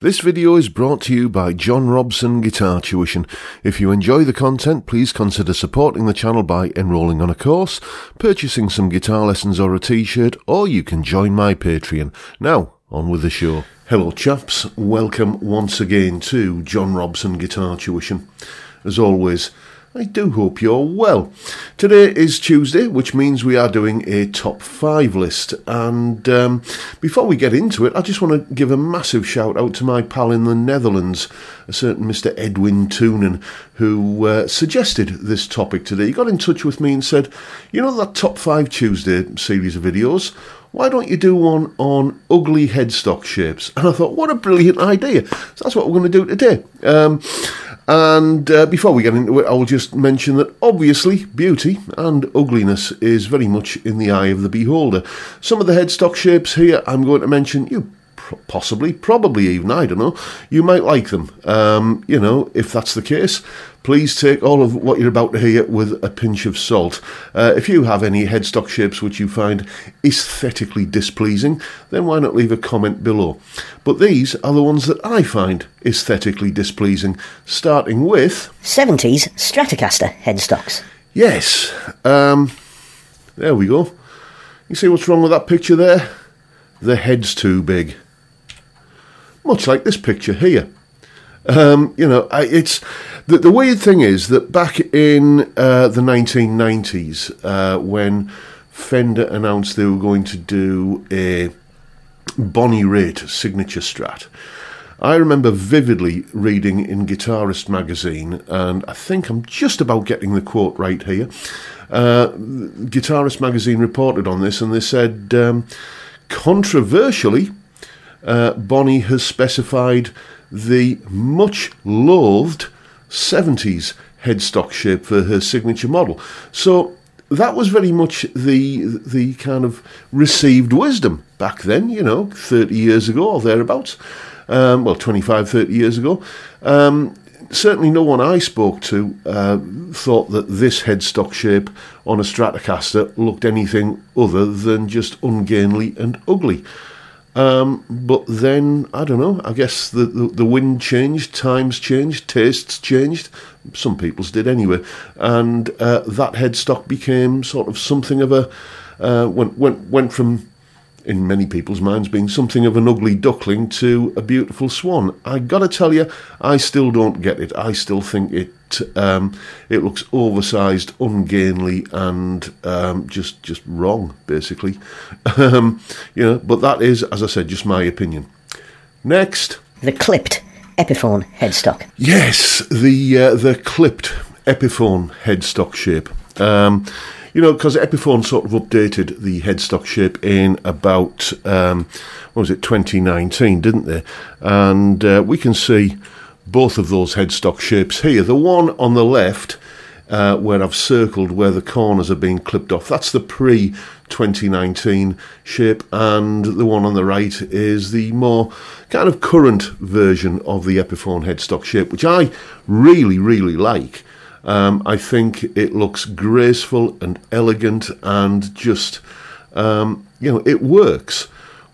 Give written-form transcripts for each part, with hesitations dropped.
This video is brought to you by John Robson Guitar Tuition. If you enjoy the content, please consider supporting the channel by enrolling on a course, purchasing some guitar lessons or a t-shirt, or you can join my Patreon. Now, on with the show. Hello chaps, welcome once again to John Robson Guitar Tuition. As always, I do hope you're well. Today is Tuesday, which means we are doing a top 5 list. And before we get into it, I just want to give a massive shout out to my pal in the Netherlands, a certain Mr. Edwin Toonen, who suggested this topic today. He got in touch with me and said, you know that top 5 Tuesday series of videos? Why don't you do one on ugly headstock shapes? And I thought, what a brilliant idea. So that's what we're going to do today. And before we get into it, I will just mention that obviously beauty and ugliness is very much in the eye of the beholder. Some of the headstock shapes here I'm going to mention, you probably even, I don't know, you might like them. You know, if that's the case, please take all of what you're about to hear with a pinch of salt. If you have any headstock shapes which you find aesthetically displeasing, then why not leave a comment below? But these are the ones that I find aesthetically displeasing, starting with 70s Stratocaster headstocks. Yes, there we go. You see what's wrong with that picture there? The head's too big. Much like this picture here. You know, it's the weird thing is that back in the 1990s, when Fender announced they were going to do a Bonnie Raitt signature Strat, I remember vividly reading in Guitarist magazine, and I think I'm just about getting the quote right here. Guitarist magazine reported on this, and they said, controversially, Bonnie has specified the much loathed 70s headstock shape for her signature model. So that was very much the kind of received wisdom back then, you know, 30 years ago or thereabouts. Well, 25, 30 years ago. Certainly no one I spoke to thought that this headstock shape on a Stratocaster looked anything other than just ungainly and ugly. But then, I don't know, I guess the wind changed, times changed, tastes changed. Some people's did anyway. And that headstock became sort of something of a... went from, in many people's minds, being something of an ugly duckling to a beautiful swan. I gotta tell you, I still don't get it. I still think it looks oversized, ungainly, and just wrong, basically. You know, but that is, as I said, just my opinion. Next, the clipped Epiphone headstock. Yes, the clipped Epiphone headstock shape. You know, because Epiphone sort of updated the headstock shape in about what was it, 2019, didn't they? And we can see both of those headstock shapes here. The one on the left, where I've circled where the corners are being clipped off, that's the pre-2019 shape, and the one on the right is the more kind of current version of the Epiphone headstock shape, which I really, really like. I think it looks graceful and elegant and just, you know, it works.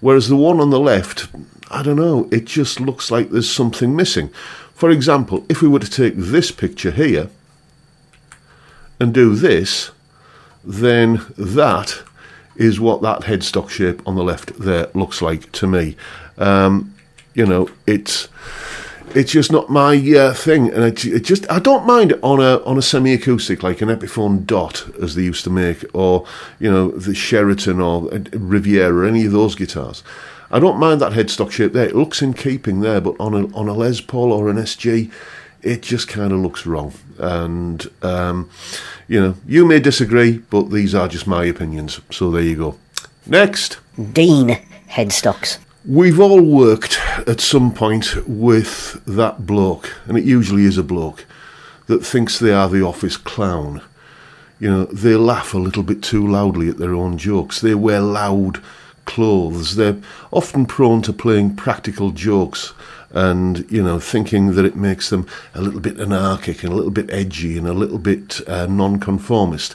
Whereas the one on the left, I don't know, it just looks like there's something missing. For example, if we were to take this picture here and do this, then that is what that headstock shape on the left there looks like to me. You know, it's just not my thing, and it just, I don't mind it on a semi-acoustic like an Epiphone Dot, as they used to make, or you know, the Sheraton or Riviera, any of those guitars. I don't mind that headstock shape there. It looks in keeping there, but on a Les Paul or an SG, it just kind of looks wrong. And you know, you may disagree, but these are just my opinions. So there you go. Next, Dean headstocks. We've all worked at some point with that bloke, and it usually is a bloke, that thinks they are the office clown. You know, they laugh a little bit too loudly at their own jokes. They wear loud clothes. They're often prone to playing practical jokes and, you know, thinking that it makes them a little bit anarchic and a little bit edgy and a little bit non-conformist.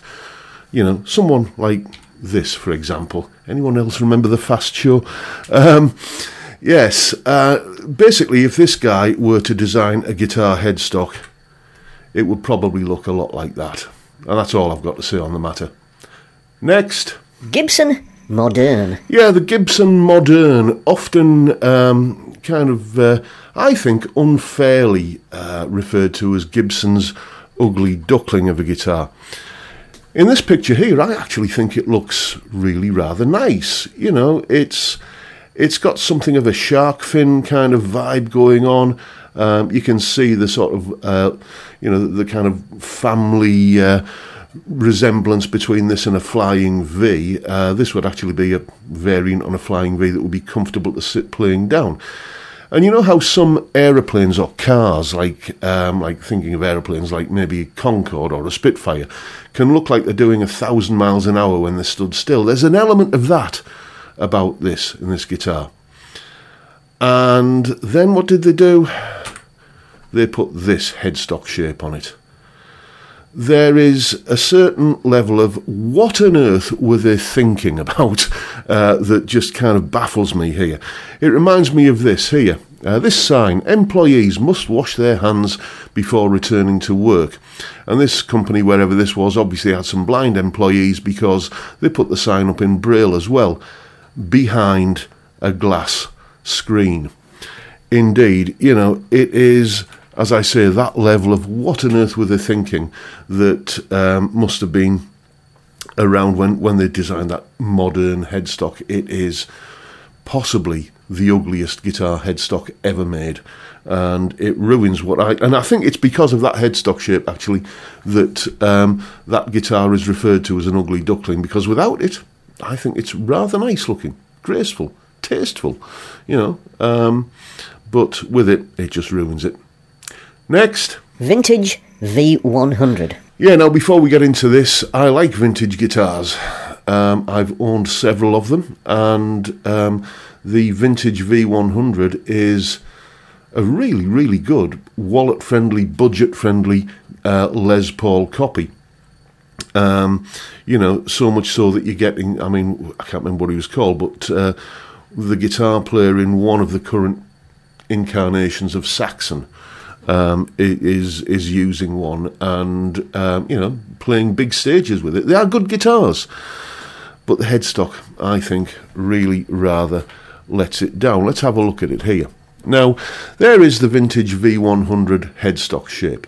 You know, someone like this, for example. Anyone else remember the Fast Show? Yes, basically if this guy were to design a guitar headstock, it would probably look a lot like that. And that's all I've got to say on the matter. Next. Gibson Moderne. Yeah, the Gibson Moderne, often kind of, I think, unfairly referred to as Gibson's ugly duckling of a guitar. In this picture here, I actually think it looks really rather nice. You know, it's got something of a shark fin kind of vibe going on. You can see the sort of, you know, the kind of family resemblance between this and a Flying V. This would actually be a variant on a Flying V that would be comfortable to sit playing down. And you know how some aeroplanes or cars, like thinking of aeroplanes like maybe a Concorde or a Spitfire, can look like they're doing 1,000 miles an hour when they're stood still. There's an element of that about this in this guitar. And then what did they do? They put this headstock shape on it. There is a certain level of what on earth were they thinking about that just kind of baffles me here. It reminds me of this here. This sign, employees must wash their hands before returning to work. And this company, wherever this was, obviously had some blind employees because they put the sign up in Braille as well, behind a glass screen. Indeed, you know, it is, as I say, that level of what on earth were they thinking that must have been around when they designed that modern headstock. It is possibly the ugliest guitar headstock ever made, and it ruins what I think it's because of that headstock shape actually that that guitar is referred to as an ugly duckling, because without it I think it's rather nice looking, graceful, tasteful, you know, but with it just ruins it. Next. Vintage V100. Yeah, now before we get into this, I like vintage guitars. I've owned several of them, and the Vintage V100 is a really, really good wallet-friendly, budget-friendly Les Paul copy. You know, so much so that you're getting, I mean, I can't remember what he was called, but the guitar player in one of the current incarnations of Saxon is using one and, you know, playing big stages with it. They are good guitars. But the headstock, I think, really rather lets it down. Let's have a look at it here. Now, there is the Vintage V100 headstock shape.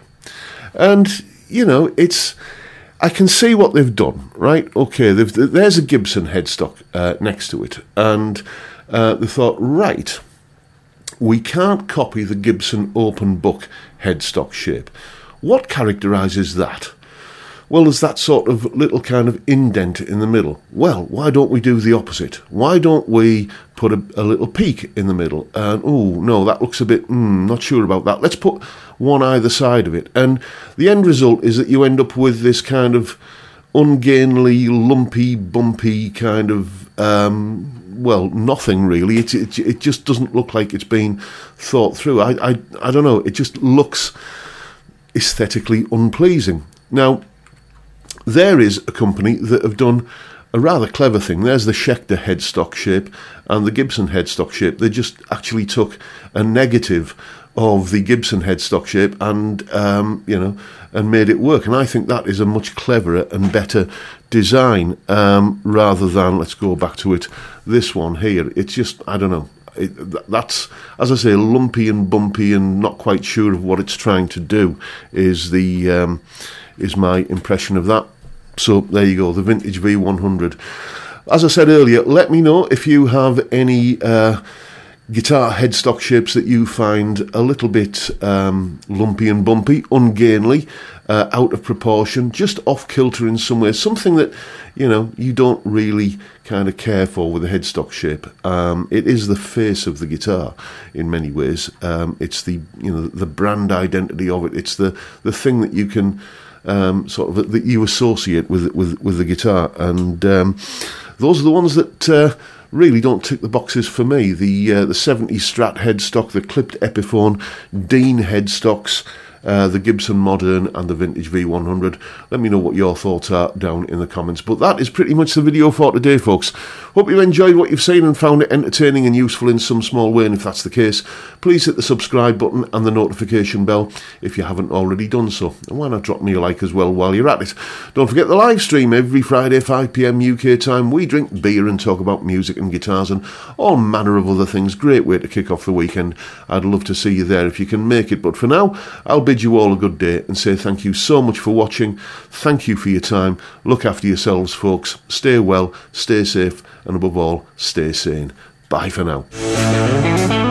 And, you know, it's, I can see what they've done, right? Okay, there's a Gibson headstock next to it. And they thought, right, we can't copy the Gibson open book headstock shape. What characterises that? Well, there's that sort of little kind of indent in the middle. Well, why don't we do the opposite? Why don't we put a little peak in the middle? And, oh, no, that looks a bit, not sure about that. Let's put one either side of it. And the end result is that you end up with this kind of ungainly, lumpy, bumpy kind of, well, nothing really. It just doesn't look like it's been thought through. I don't know. It just looks aesthetically unpleasing. Now, there is a company that have done a rather clever thing. There's the Schechter headstock shape and the Gibson headstock shape. They just actually took a negative of the Gibson headstock shape and, you know, and made it work. And I think that is a much cleverer and better design rather than, let's go back to it, this one here. It's just, I don't know. That's, as I say, lumpy and bumpy and not quite sure of what it's trying to do is my impression of that. So there you go, the Vintage V100. As I said earlier, let me know if you have any guitar headstock shapes that you find a little bit lumpy and bumpy, ungainly, out of proportion, just off-kilter in some way, something that, you know, you don't really kind of care for with the headstock shape. It is the face of the guitar in many ways. It's the, you know, the brand identity of it. It's the thing that you can sort of, that you associate with the guitar, and those are the ones that really don't tick the boxes for me. The 70s Strat headstock, the clipped Epiphone, Dean headstocks, the Gibson Moderne and the Vintage V100. Let me know what your thoughts are down in the comments. But that is pretty much the video for today, folks. Hope you enjoyed what you've seen and found it entertaining and useful in some small way, and if that's the case, please hit the subscribe button and the notification bell if you haven't already done so. And why not drop me a like as well while you're at it. Don't forget the live stream every Friday 5 PM UK time. We drink beer and talk about music and guitars and all manner of other things. Great way to kick off the weekend. I'd love to see you there if you can make it, but for now I'll bid you all a good day and say thank you so much for watching. Thank you for your time. Look after yourselves, folks. Stay well, stay safe, and above all, stay sane. Bye for now.